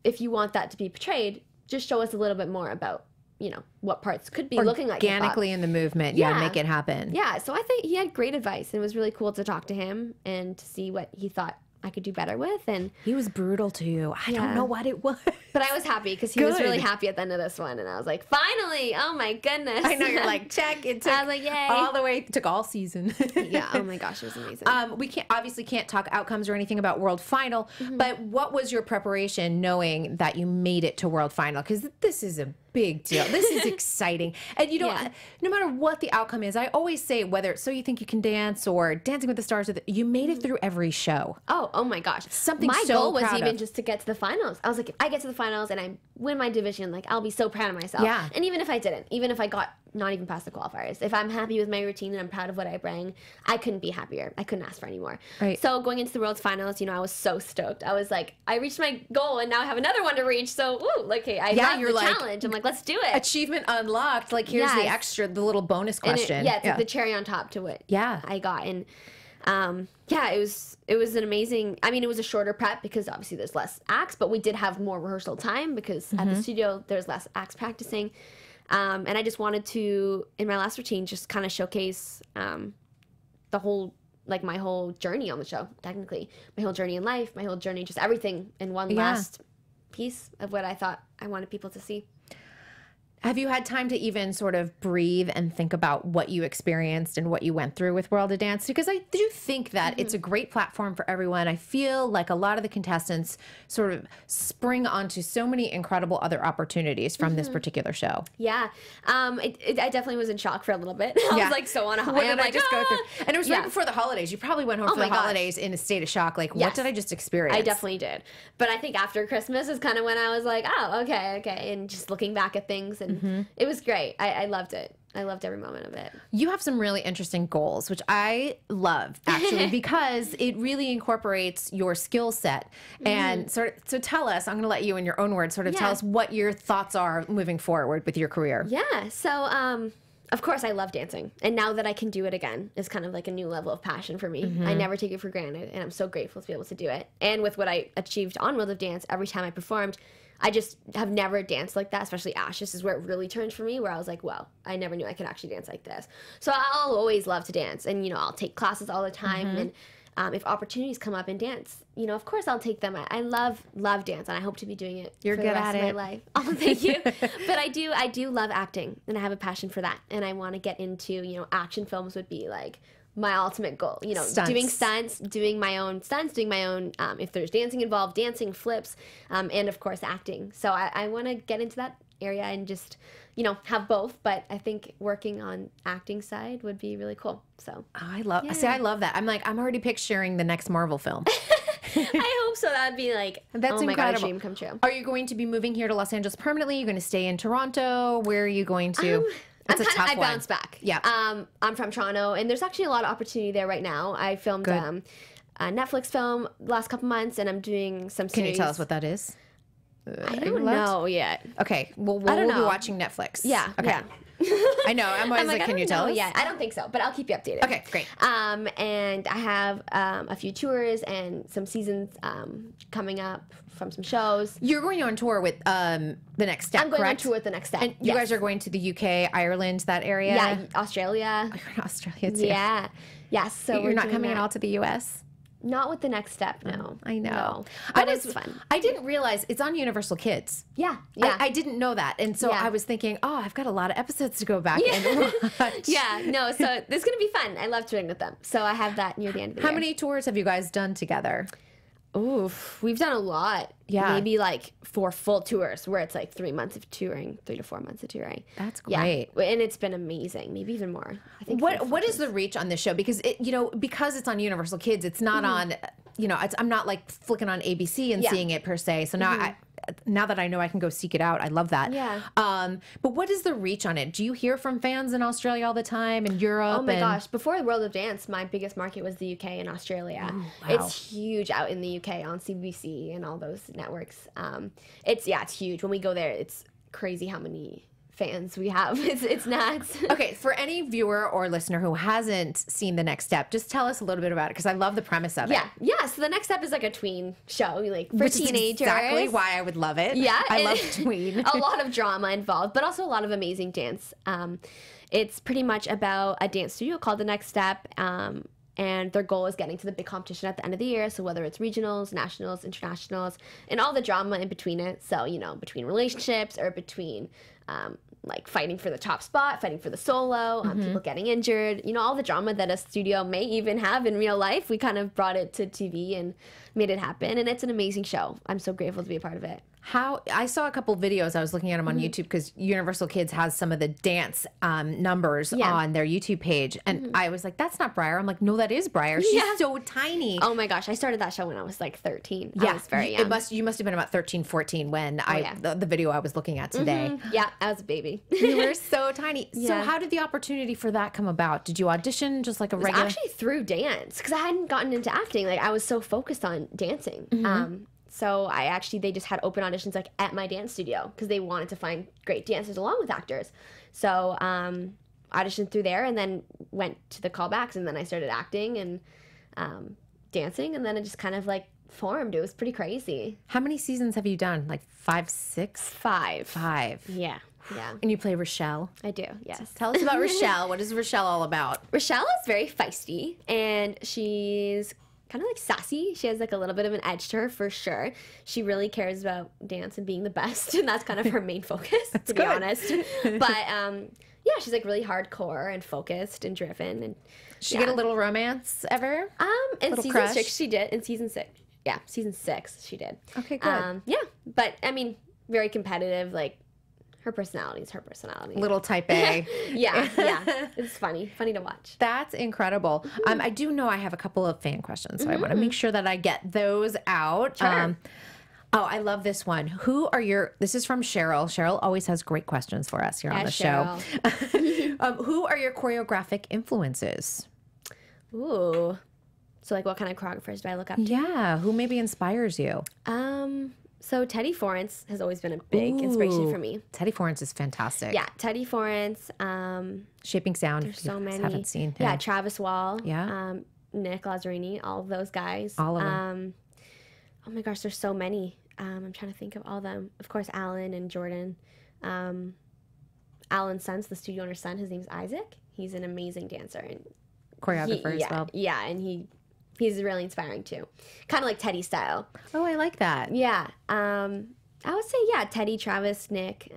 if you want that to be portrayed, just show us a little bit more about, you know, what parts could be looking like organically in the movement. Make it happen. So I think he had great advice, and it was really cool to talk to him and to see what he thought I could do better with. And he was brutal to you. I don't know what it was, but I was happy because he was really happy at the end of this one, and I was like, finally, oh my goodness. I know, you're like, check. It took, I was like, yay, all the way. It took all season. Oh my gosh, it was amazing. We obviously can't talk outcomes or anything about world final, but what was your preparation knowing that you made it to world final? Because this is a big deal. This is exciting. And you don't, no matter what the outcome is, I always say, whether it's So You Think You Can Dance or Dancing with the Stars, you made it through every show. Oh my gosh. My goal was even just to get to the finals. I was like, if I get to the finals and I win my division, like I'll be so proud of myself. And even if I didn't, even if I got not even past the qualifiers, if I'm happy with my routine and I'm proud of what I bring, I couldn't be happier. I couldn't ask for any more. So going into the world's finals, you know, I was so stoked. I was like, I reached my goal, and now I have another one to reach. So, ooh, like, hey, I got the challenge. I'm like, let's do it. Achievement unlocked. Like, here's the extra, the little bonus question. It's like the cherry on top to what I got. And it was an amazing, I mean, it was a shorter prep because obviously there's less acts, but we did have more rehearsal time because at the studio there's less acts practicing. And I just wanted to, in my last routine, just kind of showcase the whole, like my whole journey on the show, technically. My whole journey in life, my whole journey, just everything in one last piece of what I thought I wanted people to see. Have you had time to even sort of breathe and think about what you experienced and what you went through with World of Dance? Because I do think that it's a great platform for everyone. I feel like a lot of the contestants sort of spring onto so many incredible other opportunities from this particular show. I definitely was in shock for a little bit. I was like so on a high. What did I just go through? And it was right before the holidays. You probably went home for the holidays in a state of shock. Like, what did I just experience? I definitely did. But I think after Christmas is kind of when I was like, oh, okay. And just looking back at things and it was great. I loved it. I loved every moment of it. You have some really interesting goals, which I love, actually, because it really incorporates your skill set. And so tell us, I'm going to let you in your own words, sort of tell us what your thoughts are moving forward with your career. So, of course, I love dancing. And now that I can do it again is kind of like a new level of passion for me. I never take it for granted, and I'm so grateful to be able to do it. And with what I achieved on World of Dance, every time I performed, I just have never danced like that, especially Ashes is where it really turned for me, where I was like, well, I never knew I could actually dance like this. So I'll always love to dance, and, you know, I'll take classes all the time, and if opportunities come up and dance, you know, of course I'll take them. I love dance, and I hope to be doing it for the rest of my life. Oh, thank you. But I do love acting, and I have a passion for that, and I want to get into, you know, action films would be like my ultimate goal, you know, doing my own stunts, if there's dancing involved, dancing, flips, and of course acting. So I want to get into that area and just, you know, have both, but I think working on acting side would be really cool. So I love that. I'm like, I'm already picturing the next Marvel film. I hope so. That'd be like, that's incredible. My God, a dream come true. Are you going to be moving here to Los Angeles permanently? You're going to stay in Toronto? Where are you going to? I bounce back. Yeah. I'm from Toronto, and there's actually a lot of opportunity there right now. I filmed a Netflix film last couple months, and I'm doing some series. Can you tell us what that is? I don't know yet. Okay. Well, we'll be watching Netflix. Yeah. Okay. Yeah. I know. I'm always like, can you tell us? Yeah, I don't think so, but I'll keep you updated. Okay, great. And I have a few tours and some seasons coming up from some shows. You're going on tour with The Next Step, correct? I'm going on tour with The Next Step. And you guys are going to the UK, Ireland, that area? Yeah, Australia. Oh, you're in Australia too. Yeah. Yes. So you're not coming at all to the US? Not with The Next Step, no. I know. No. But it's fun. I didn't realize it's on Universal Kids. Yeah, yeah. I didn't know that. And so I was thinking, oh, I've got a lot of episodes to go back and watch. Yeah, no, so this is going to be fun. I love touring with them. So I have that near the end of the year. How many tours have you guys done together? Oof, we've done a lot. Yeah. Maybe like 4 full tours where it's like 3 months of touring, 3 to 4 months of touring. That's great. Yeah. And it's been amazing, maybe even more. I think what is the reach on this show? Because it, you know, because it's on Universal Kids, it's not on, you know, I'm not like flicking on ABC and seeing it per se. So now now that I know I can go seek it out, I love that. Yeah. But what is the reach on it? Do you hear from fans in Australia all the time, in Europe? Oh my gosh. Before World of Dance, my biggest market was the UK and Australia. Oh, wow. It's huge out in the UK on CBC and all those networks. It's huge. When we go there, it's crazy how many fans we have. It's nuts. Okay, for any viewer or listener who hasn't seen The Next Step, just tell us a little bit about it, because I love the premise of it. Yeah, so The Next Step is like a tween show, like for teenagers. Exactly why I would love it. Yeah. I love tween. A lot of drama involved, but also a lot of amazing dance. It's pretty much about a dance studio called The Next Step, and their goal is getting to the big competition at the end of the year. So whether it's regionals, nationals, internationals, and all the drama in between it. So, you know, between relationships or between like fighting for the top spot, fighting for the solo, people getting injured, you know, all the drama that a studio may even have in real life. We kind of brought it to TV and made it happen. And it's an amazing show. I'm so grateful to be a part of it. I saw a couple videos. I was looking at them on YouTube, because Universal Kids has some of the dance numbers on their YouTube page. And I was like, that's not Briar. I'm like, no, that is Briar. She's so tiny. Oh my gosh. I started that show when I was like 13. Yeah. I was very young. You must have been about 13, 14 when the video I was looking at today. Yeah, I was a baby. You were so tiny. Yeah. So how did the opportunity for that come about? Did you audition just like a regular? It was actually through dance, because I hadn't gotten into acting. Like I was so focused on dancing. So they just had open auditions like at my dance studio, because they wanted to find great dancers along with actors. So auditioned through there, and then went to the callbacks, and then I started acting and dancing, and then it just kind of like formed. It was pretty crazy. How many seasons have you done? Like 5, 6? 5. Yeah. Yeah. And you play Richelle? I do, yes. So tell us about Richelle. What is Richelle all about? Richelle is very feisty, and she's kind of like sassy. She has like a little bit of an edge to her, for sure. She really cares about dance and being the best, and that's kind of her main focus, to be honest. But yeah, she's like really hardcore and focused and driven. And she get a little romance ever? In season crush? 6 she did. In season 6, yeah, season 6 she did. Okay, good. Yeah, but I mean, very competitive. Like her personality is her personality. Little type A. Yeah. It's funny to watch. That's incredible. I do know I have a couple of fan questions, so I want to make sure that I get those out. Sure. Oh, I love this one. This is from Cheryl. Cheryl always has great questions for us here on the show. Who are your choreographic influences? Ooh. So like, what kind of choreographers do I look up to? Yeah. Who maybe inspires you? So Teddy Forsythe has always been a big inspiration for me. Teddy Forsythe is fantastic. Yeah, Teddy Forsythe. Shaping Sound. There's so many. Haven't seen him. Yeah, Travis Wall. Yeah. Nick Lazzarini. All of those guys. All of them. Oh my gosh, there's so many. I'm trying to think of all of them. Of course, Alan and Jordan. Alan's son's the studio owner's son. His name's Isaac. He's an amazing dancer and choreographer as well. Yeah, and he's really inspiring too. Kind of like Teddy style. Oh, I like that. Yeah. I would say, yeah, Teddy, Travis, Nick,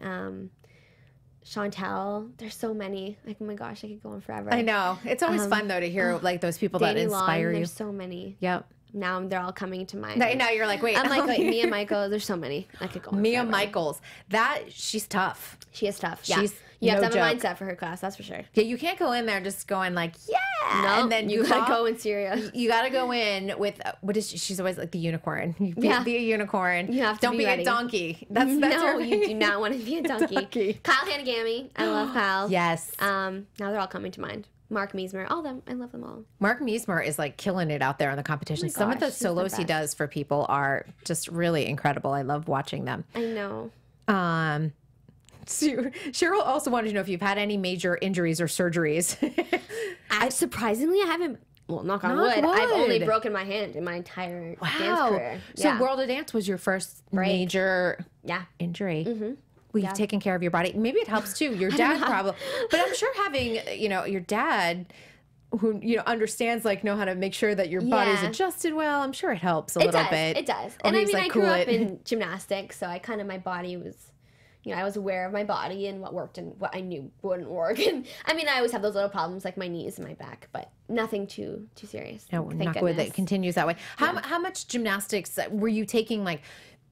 Chantel. There's so many. Like, oh my gosh, I could go on forever. I know. It's always fun though to hear like those people that inspire you. There's so many. Yep. Now they're all coming to mind. Now you're like, wait. I'm like, wait, Mia Michaels. There's so many. I could go on Mia forever. Michaels. That, she's tough. She is tough. Yeah. You have to have a mindset for her class. That's for sure. Yeah, you can't go in there just going like, yeah. No, and then you gotta go in serious. You gotta go in with what is she? She's always like the unicorn. Be a unicorn. You have to Don't be ready. A donkey. That's no, you do not want to be a donkey. Kyle Hanagami. I love Kyle. Yes. Now they're all coming to mind. Mark Miesmer, all of them. I love them all. Mark Miesmer is like killing it out there on the competition. Some of the solos he does for people are just really incredible. I love watching them. I know. So Cheryl also wanted to know if you've had any major injuries or surgeries. Surprisingly, I haven't. Well, knock on wood. I've only broken my hand in my entire dance career. Yeah. So World of Dance was your first major injury. Mm-hmm. We've taken care of your body. Maybe it helps too. Your dad probably, but I'm sure having your dad, who understands know how to make sure that your body's adjusted well. I'm sure it helps a little bit. It does. And I mean, I grew up in gymnastics, so I kind of my body was, I was aware of my body and what worked and what I knew wouldn't work. And I mean, I always have those little problems like my knees and my back, but nothing too serious. No, knock wood that it continues that way. How much gymnastics were you taking? Like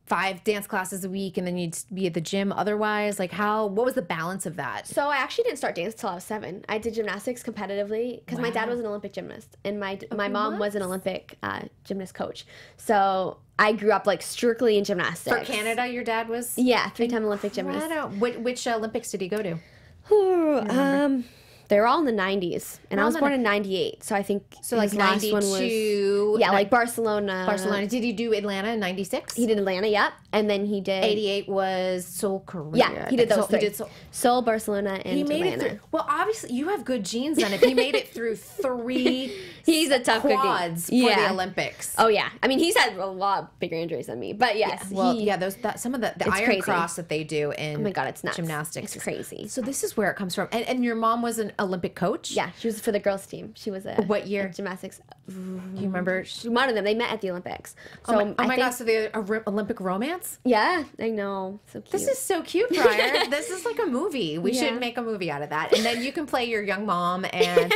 5 dance classes a week, and then you'd be at the gym otherwise? Like what was the balance of that? So I actually didn't start dance till I was 7. I did gymnastics competitively because my dad was an Olympic gymnast and my mom was an Olympic gymnast coach. So I grew up like strictly in gymnastics. For Canada, your dad was? Yeah, 3-time Olympic gymnast. Which Olympics did he go to? They were all in the 90s, and I was born in 98, so I think like 92, last one was, like Barcelona. Barcelona. Did he do Atlanta in 96? He did Atlanta, yep, and then he did 88 was Seoul, Korea. Yeah, he did those three. He did Seoul, Barcelona, and Atlanta. Well, obviously you have good genes then. If he made it through 3, he's a tough quads for the Olympics. Oh yeah, I mean he's had a lot bigger injuries than me, but yes. Yeah, well, some of the iron cross that they do in it's nuts. Gymnastics. It's crazy. So this is where it comes from, and your mom was an Olympic coach? Yeah, she was for the girls' team. She was what year? Gymnastics. Do you remember? One of them. They met at the Olympics. So oh my gosh! So the Olympic romance? Yeah, I know. So cute. This is so cute, Briar. This is like a movie. We should make a movie out of that, and then you can play your young mom. And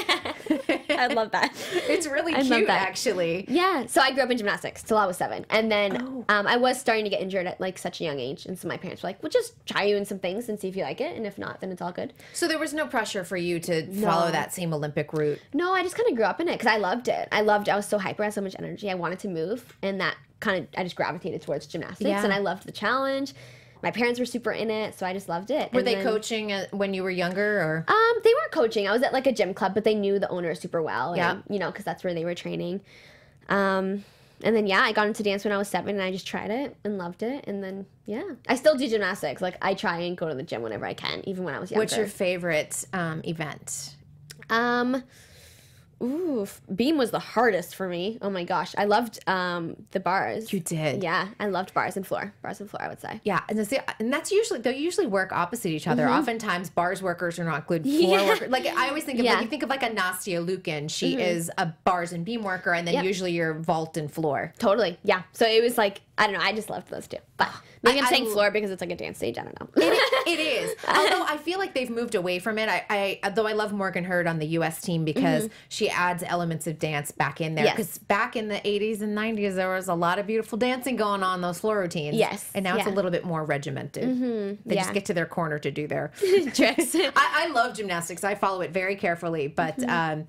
I love that. It's really cute, actually. Yeah. So I grew up in gymnastics till I was 7, and then I was starting to get injured at like such a young age, and so my parents were like, "We'll just try you in some things and see if you like it, and if not, then it's all good." So there was no pressure for you to follow that same Olympic route. No, I just kind of grew up in it because I loved it. I was so hyper. I had so much energy. I wanted to move, and that I just gravitated towards gymnastics, and I loved the challenge. My parents were super in it, so I just loved it. Were they coaching when you were younger, or? They weren't coaching. I was at like a gym club, but they knew the owner super well. Yeah, because that's where they were training. And then I got into dance when I was 7, and I just tried it and loved it. And then I still do gymnastics. Like I try and go to the gym whenever I can, even when I was younger. What's your favorite event? Ooh, beam was the hardest for me. Oh my gosh, I loved the bars. You did? Yeah, I loved bars and floor. Bars and floor, I would say. Yeah, and that's usually they usually work opposite each other. Mm-hmm. Oftentimes, bars workers are not good floor workers. Like I always think of you think of like a Nastia Lukin. She is a bars and beam worker, and then usually your vault and floor. Totally. Yeah. So it was like I don't know. I just loved those two, but. Maybe I'm saying floor because it's like a dance stage. I don't know. It is. Although I feel like they've moved away from it. Though I love Morgan Hurd on the U.S. team because she adds elements of dance back in there. Because back in the 80s and 90s, there was a lot of beautiful dancing going on those floor routines. Yes. And now it's a little bit more regimented. They just get to their corner to do their tricks. I love gymnastics. I follow it very carefully. But I'm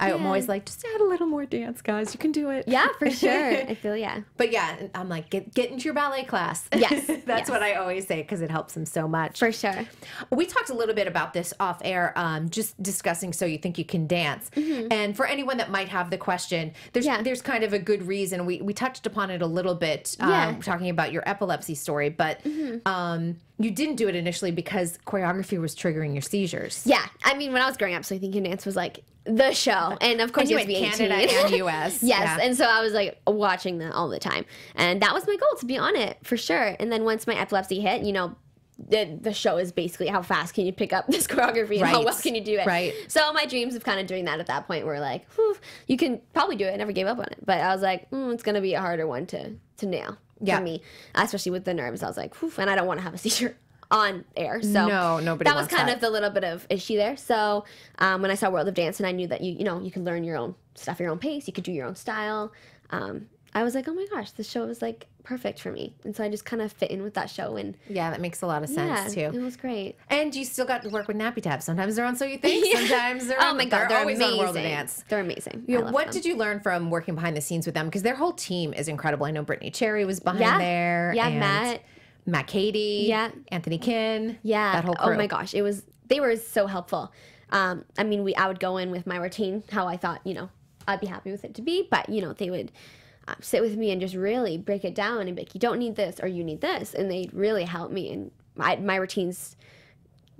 always like, just add a little more dance, guys. You can do it. Yeah, for sure. I feel But I'm like, get into your ballet class. Yes. That's what I always say because it helps them so much. For sure. We talked a little bit about this off air, just discussing So You Think You Can Dance. And for anyone that might have the question, there's kind of a good reason. We touched upon it a little bit talking about your epilepsy story, but You didn't do it initially because choreography was triggering your seizures. Yeah. I mean, when I was growing up, So You Think You Can Dance was like the show. And of course, you had to be 18. Canada and US. Yes. Yeah. And so I was like watching that all the time. And that was my goal, to be on it for sure. And then once my epilepsy hit, you know, the show is basically how fast can you pick up this choreography and right. how well can you do it. Right. So my dreams of kind of doing that at that point were like, whew, you can probably do it. I never gave up on it. But I was like, it's going to be a harder one to nail. Yeah. For me, especially with the nerves, I was like, and I don't want to have a seizure on air. So no, nobody. That was kind of the little bit of issue there. So when I saw World of Dance and I knew that you could learn your own stuff, your own pace, you could do your own style. I was like, oh my gosh, this show was like perfect for me, and so I just kind of fit in with that show. And yeah, that makes a lot of sense too. It was great. And you still got to work with Nappy Tab. Sometimes they're on So You Think. Yeah. Sometimes they're oh my god, they're always amazing. On World of Dance. They're amazing. Yeah, what did you learn from working behind the scenes with them? Because their whole team is incredible. I know Brittany Cherry was behind there. Yeah, and Matt Cady. Yeah, Anthony Kinn. Yeah, that whole crew. Oh my gosh, they were so helpful. I mean, I would go in with my routine, how I thought I'd be happy with it to be, but they would. Sit with me and just really break it down and be like, you don't need this or you need this, and they really helped me, and my routines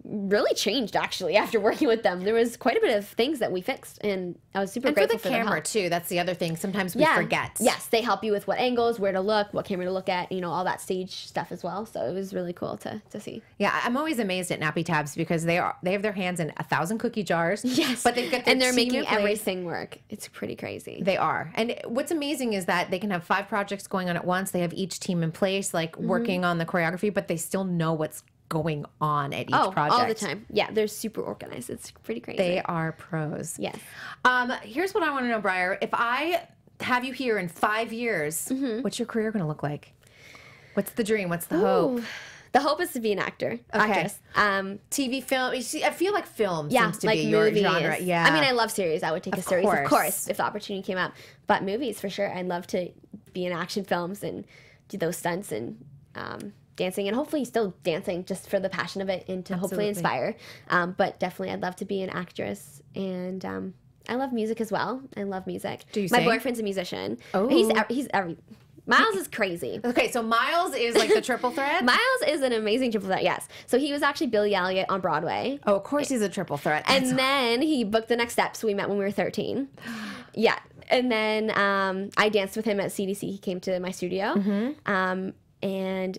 really changed actually after working with them. There was quite a bit of things that we fixed, and I was super grateful for the camera too. That's the other thing, sometimes we forget. Yes, they help you with what angles, where to look, what camera to look at, all that stage stuff as well. So it was really cool to see. Yeah, I'm always amazed at Nappy Tabs because they have their hands in 1,000 cookie jars. Yes, but they've got their and they're making everything work. It's pretty crazy. They are, and what's amazing is that they can have 5 projects going on at once. They have each team in place, like working on the choreography, but they still know what's going on at each project. All the time. Yeah, they're super organized. It's pretty crazy. They are pros. Yes. Here's what I want to know, Briar. If I have you here in 5 years, what's your career going to look like? What's the dream? What's the hope? The hope is to be an actress. TV, film. I feel like film seems to be your genre. Yeah. I mean, I love series. I would take a series, of course, if the opportunity came up. But movies, for sure. I'd love to be in action films and do those stunts and dancing, and hopefully still dancing just for the passion of it and to hopefully inspire. But definitely I'd love to be an actress, and I love music as well. I love music. Do you sing? My boyfriend's a musician. Oh. He's every... Miles is crazy. Okay, so Miles is like the triple threat? Miles is an amazing triple threat, yes. So he was actually Billy Elliot on Broadway. Oh, of course he's a triple threat. And then he booked The Next Step, so we met when we were 13. Yeah. And then I danced with him at CDC. He came to my studio. And...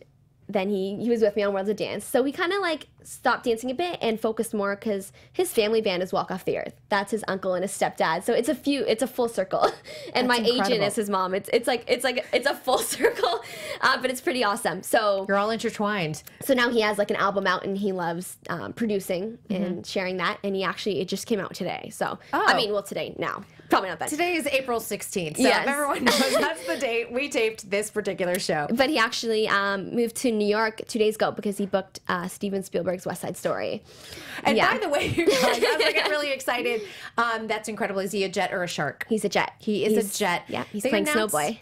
then he was with me on Worlds of Dance. So we kind of like stopped dancing a bit and focused more because his family band is Walk Off the Earth. That's his uncle and his stepdad. So it's a full circle. And my agent is his mom. It's a full circle, but it's pretty awesome. So you're all intertwined. So now he has like an album out, and he loves producing and sharing that. And he actually, it just came out today. So, I mean, well, today now. Probably not that. Today is April 16th, so yes. Everyone knows that's the date we taped this particular show. But he actually moved to New York 2 days ago because he booked Steven Spielberg's West Side Story. And by the way, you guys, I was like really excited. That's incredible. Is he a jet or a shark? He's a jet. He's a jet. Yeah, he's playing Snowboy.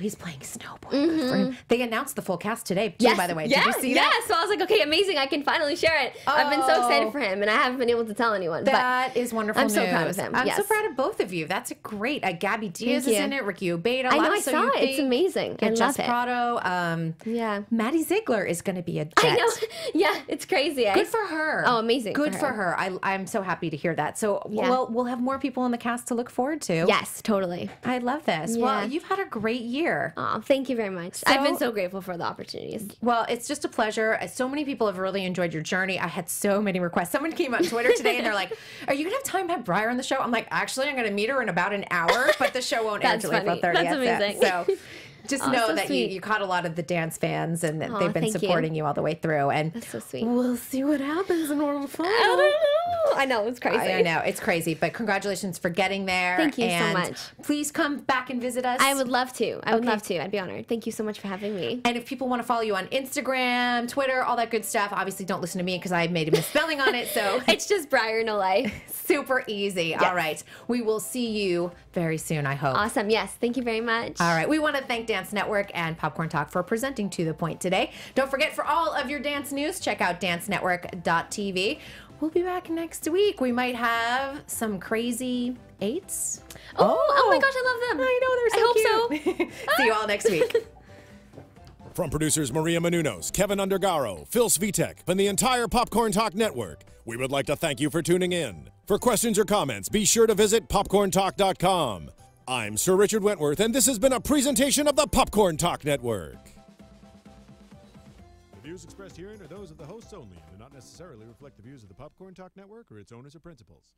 He's playing Snowboy. Good for him. They announced the full cast today, too, by the way. Did you see that? Yeah, so I was like, okay, amazing. I can finally share it. Oh, I've been so excited for him, and I haven't been able to tell anyone. That is wonderful news. I'm so proud of him. I'm so proud of both of you. That's a great. Gabby Diaz is in it. Ricky Ubeda. I know. I saw it. It's amazing. I love it. Prado. Yeah. Maddie Ziegler is going to be a jet. I know. Yeah. It's crazy. Good for her. Oh, amazing. Good for her. I'm so happy to hear that. So we'll have more people in the cast to look forward to. Yes, totally. I love this. Yeah. Well, you've had a great year. Oh, thank you very much. So, I've been so grateful for the opportunities. Well, it's just a pleasure. So many people have really enjoyed your journey. I had so many requests. Someone came on Twitter today and they're like, "Are you going to have time to have Briar on the show?" I'm like, "Actually, I'm going to meet her in about an hour, but the show won't air until April 30th. That's amazing. So just know that you caught a lot of the dance fans, and that they've been supporting you all the way through. And that's so sweet. We'll see what happens in World of Dance. I know, it's crazy. I know, it's crazy. But congratulations for getting there. Thank you so much. Please come back and visit us. I would love to. I would love to. I'd be honored. Thank you so much for having me. And if people want to follow you on Instagram, Twitter, all that good stuff, obviously don't listen to me because I made a misspelling on it. So it's just Briar Nolet. Super easy. Yes. All right. We will see you very soon, I hope. Awesome. Yes. Thank you very much. All right. We want to thank Dance Network and Popcorn Talk for presenting To The Point today. Don't forget, for all of your dance news, check out dancenetwork.tv. We'll be back next week. We might have some crazy 8s. Oh my gosh, I love them. I know, they're so cute. I hope so. See you all next week. From producers Maria Menounos, Kevin Undergaro, Phil Svitek, and the entire Popcorn Talk network, we would like to thank you for tuning in. For questions or comments, be sure to visit popcorntalk.com. I'm Sir Richard Wentworth, and this has been a presentation of the Popcorn Talk Network. The views expressed herein are those of the hosts only and do not necessarily reflect the views of the Popcorn Talk Network or its owners or principals.